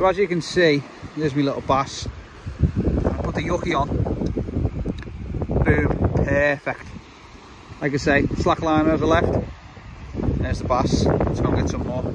So as you can see, there's my little bass. I put the Yuki on. Boom, perfect. Like I say, slack line over left. There's the bass. Let's go and get some more.